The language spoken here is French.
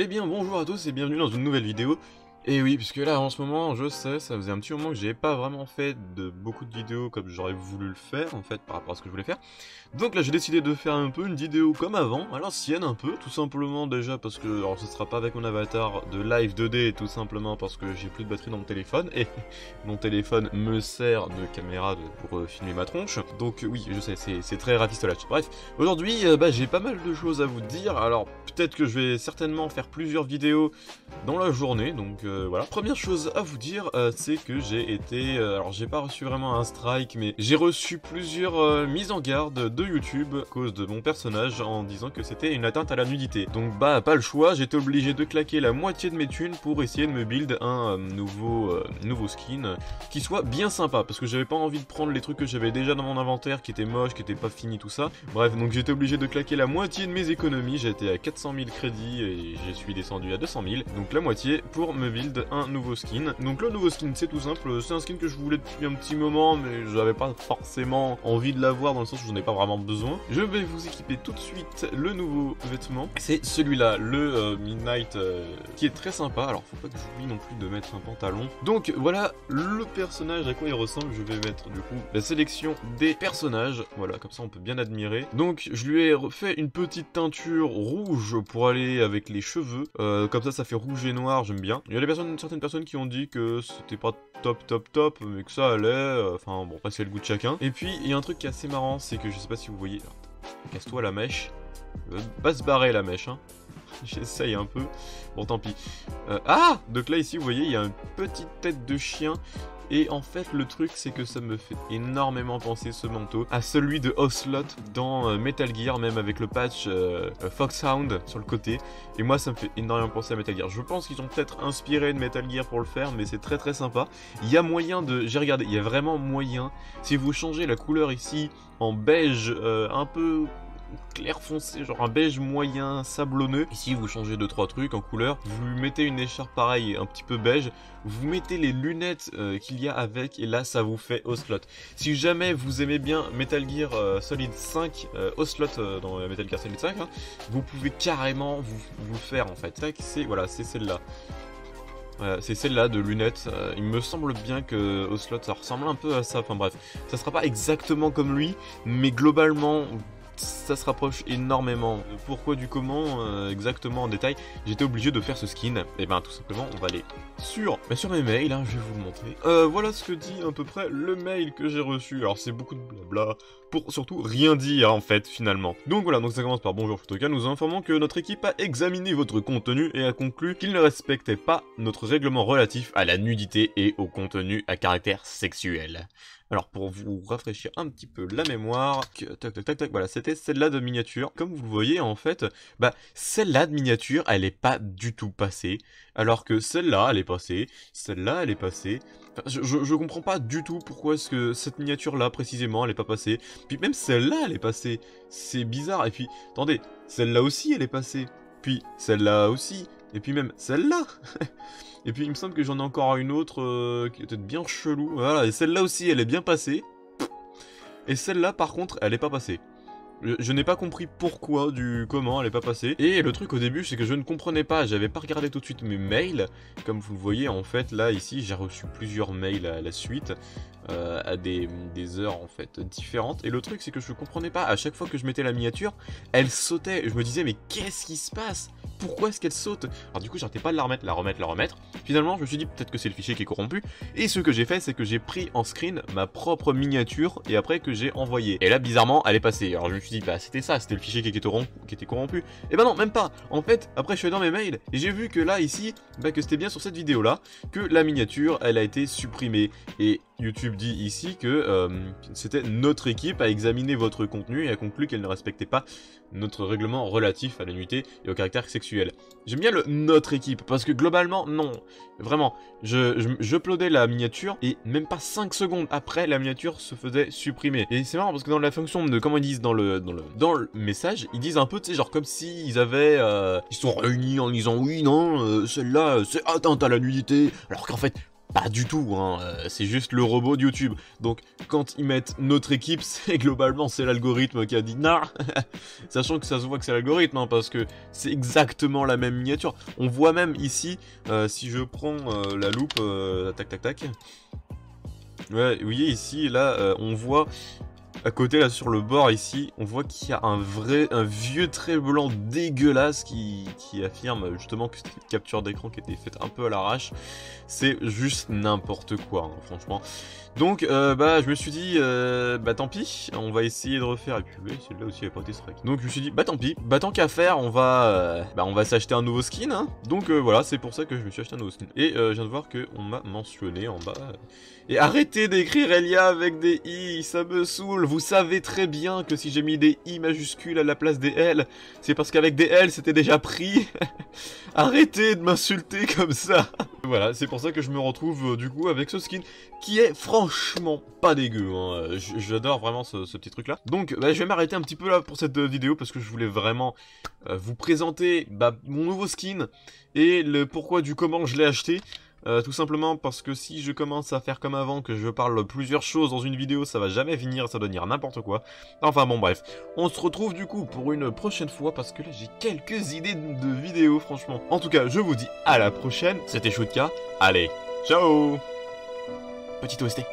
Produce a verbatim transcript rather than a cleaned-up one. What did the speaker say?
Eh bien bonjour à tous et bienvenue dans une nouvelle vidéo. Et oui, puisque là en ce moment, je sais, ça faisait un petit moment que j'ai pas vraiment fait de beaucoup de vidéos comme j'aurais voulu le faire en fait par rapport à ce que je voulais faire. Donc là j'ai décidé de faire un peu une vidéo comme avant, à l'ancienne un peu, tout simplement déjà parce que, alors ce sera pas avec mon avatar de live deux D, tout simplement parce que j'ai plus de batterie dans mon téléphone et mon téléphone me sert de caméra de, pour euh, filmer ma tronche. Donc oui, je sais, c'est très rafistolage. Bref, aujourd'hui euh, bah, j'ai pas mal de choses à vous dire, alors peut-être que je vais certainement faire plusieurs vidéos dans la journée, donc Euh, voilà. Première chose à vous dire, euh, c'est que j'ai été, euh, alors j'ai pas reçu vraiment un strike, mais j'ai reçu plusieurs euh, mises en garde de YouTube à cause de mon personnage en disant que c'était une atteinte à la nudité. Donc bah pas le choix, j'étais obligé de claquer la moitié de mes thunes pour essayer de me build un euh, nouveau, euh, nouveau skin euh, qui soit bien sympa, parce que j'avais pas envie de prendre les trucs que j'avais déjà dans mon inventaire qui étaient moches, qui étaient pas finis, tout ça. Bref, donc j'étais obligé de claquer la moitié de mes économies, j'étais à quatre cent mille crédits et je suis descendu à deux cent mille, donc la moitié pour me build un nouveau skin. Donc le nouveau skin, c'est tout simple, c'est un skin que je voulais depuis un petit moment mais j'avais pas forcément envie de l'avoir dans le sens où j'en ai pas vraiment besoin. Je vais vous équiper tout de suite le nouveau vêtement, c'est celui-là, le euh, Midnight euh, qui est très sympa. Alors faut pas que j'oublie non plus de mettre un pantalon. Donc voilà le personnage à quoi il ressemble. Je vais mettre du coup la sélection des personnages, voilà, comme ça on peut bien admirer. Donc je lui ai refait une petite teinture rouge pour aller avec les cheveux, euh, comme ça ça fait rouge et noir, j'aime bien. Il y a des personnes, certaines personnes qui ont dit que c'était pas top top top, mais que ça allait, enfin bon, après c'est le goût de chacun. Et puis il y a un truc qui est assez marrant, c'est que je sais pas si vous voyez, casse-toi la mèche, euh, pas se barrer la mèche, hein. J'essaye un peu, bon tant pis. Euh, ah, donc là ici vous voyez il y a une petite tête de chien. Et en fait le truc c'est que ça me fait énormément penser ce manteau à celui de Ocelot dans euh, Metal Gear, même avec le patch euh, Foxhound sur le côté. Et moi ça me fait énormément penser à Metal Gear. Je pense qu'ils ont peut-être inspiré de Metal Gear pour le faire, mais c'est très très sympa. Il y a moyen de... j'ai regardé, il y a vraiment moyen. Si vous changez la couleur ici en beige euh, un peu... clair foncé, genre un beige moyen sablonneux. Ici vous changez deux trois trucs en couleur, vous mettez une écharpe pareil un petit peu beige, vous mettez les lunettes euh, qu'il y a avec, et là ça vous fait Ocelot. Si jamais vous aimez bien Metal Gear euh, Solid cinq, euh, Ocelot euh, dans Metal Gear Solid cinq, hein, vous pouvez carrément vous, vous le faire en fait. C'est voilà, c'est celle-là. Euh, c'est celle-là de lunettes, euh, il me semble bien que Ocelot ça ressemble un peu à ça, enfin bref, ça sera pas exactement comme lui, mais globalement... ça se rapproche énormément. Pourquoi du comment euh, exactement en détail, j'étais obligé de faire ce skin. Et ben tout simplement on va aller sur, ben, sur mes mails, hein, je vais vous le montrer. Euh, voilà ce que dit à peu près le mail que j'ai reçu. Alors c'est beaucoup de blabla pour surtout rien dire en fait finalement. Donc voilà, donc ça commence par bonjour Shuutoka, nous informons que notre équipe a examiné votre contenu et a conclu qu'il ne respectait pas notre règlement relatif à la nudité et au contenu à caractère sexuel. Alors pour vous rafraîchir un petit peu la mémoire, tac tac tac tac, voilà, c'était celle-là de miniature. Comme vous le voyez en fait, bah celle-là de miniature, elle est pas du tout passée, alors que celle-là, elle est passée, celle-là, elle est passée. Enfin, je, je, je comprends pas du tout pourquoi est-ce que cette miniature-là précisément, elle est pas passée. Puis même celle-là, elle est passée. C'est bizarre. Et puis, attendez, celle-là aussi, elle est passée. Puis celle-là aussi. Et puis même celle-là. Et puis il me semble que j'en ai encore une autre euh, qui est peut-être bien chelou. Voilà, et celle-là aussi elle est bien passée. Et celle-là par contre elle est pas passée. Je, je n'ai pas compris pourquoi du comment elle est pas passée. Et le truc au début c'est que je ne comprenais pas, j'avais pas regardé tout de suite mes mails. Comme vous le voyez en fait là ici j'ai reçu plusieurs mails à la suite. Euh, à des, des heures en fait différentes, et le truc c'est que je comprenais pas, à chaque fois que je mettais la miniature elle sautait, je me disais mais qu'est-ce qui se passe, pourquoi est-ce qu'elle saute? Alors du coup j'arrêtais pas de la remettre, la remettre, la remettre, finalement je me suis dit peut-être que c'est le fichier qui est corrompu, et ce que j'ai fait c'est que j'ai pris en screen ma propre miniature et après que j'ai envoyé, et là bizarrement elle est passée. Alors je me suis dit bah c'était ça, c'était le fichier qui était, qui était corrompu, et bah non même pas en fait. Après je suis dans mes mails et j'ai vu que là ici bah que c'était bien sur cette vidéo là que la miniature elle a été supprimée, et YouTube dit ici que euh, c'était notre équipe a examiné votre contenu et a conclu qu'elle ne respectait pas notre règlement relatif à la nudité et au caractère sexuel. J'aime bien le notre équipe parce que globalement non, vraiment, je, je, je uploadais la miniature et même pas cinq secondes après la miniature se faisait supprimer. Et c'est marrant parce que dans la fonction de comment ils disent dans le dans le, dans le message, ils disent un peu tu sais genre comme si ils avaient euh, ils sont réunis en disant oui non euh, celle-là c'est atteinte à la nudité alors qu'en fait Pas du tout, hein. C'est juste le robot de YouTube. Donc quand ils mettent notre équipe, c'est globalement c'est l'algorithme qui a dit nah. Sachant que ça se voit que c'est l'algorithme, hein, parce que c'est exactement la même miniature. On voit même ici, euh, si je prends euh, la loupe, euh, tac tac tac. Ouais, vous voyez ici, là, euh, on voit à côté, là sur le bord ici, on voit qu'il y a un vrai, un vieux trait blanc dégueulasse qui, qui affirme justement que c'était une capture d'écran qui était faite un peu à l'arrache. C'est juste n'importe quoi, hein, franchement. Donc, euh, bah, je me suis dit, euh, bah tant pis, on va essayer de refaire. Et puis, oui, celle-là aussi, elle n'a pas été strike. Donc, je me suis dit, bah tant pis, bah tant qu'à faire, on va, euh, bah, on va s'acheter un nouveau skin. Hein. Donc, euh, voilà, c'est pour ça que je me suis acheté un nouveau skin. Et euh, je viens de voir qu'on m'a mentionné en bas. Euh... Et arrêtez d'écrire Elia avec des i, ça me saoule. Vous savez très bien que si j'ai mis des i majuscules à la place des l, c'est parce qu'avec des l, c'était déjà pris. Arrêtez de m'insulter comme ça. Voilà, c'est pour ça que je me retrouve euh, du coup avec ce skin qui est franchement pas dégueu, hein. J'adore vraiment ce, ce petit truc là. Donc bah, je vais m'arrêter un petit peu là pour cette vidéo parce que je voulais vraiment euh, vous présenter bah, mon nouveau skin et le pourquoi du comment je l'ai acheté. Euh, tout simplement parce que si je commence à faire comme avant, que je parle plusieurs choses dans une vidéo, ça va jamais finir, ça va devenir n'importe quoi. Enfin bon bref, on se retrouve du coup pour une prochaine fois parce que là j'ai quelques idées de vidéos franchement. En tout cas je vous dis à la prochaine, c'était Shuutoka, allez, ciao. Petit O S T.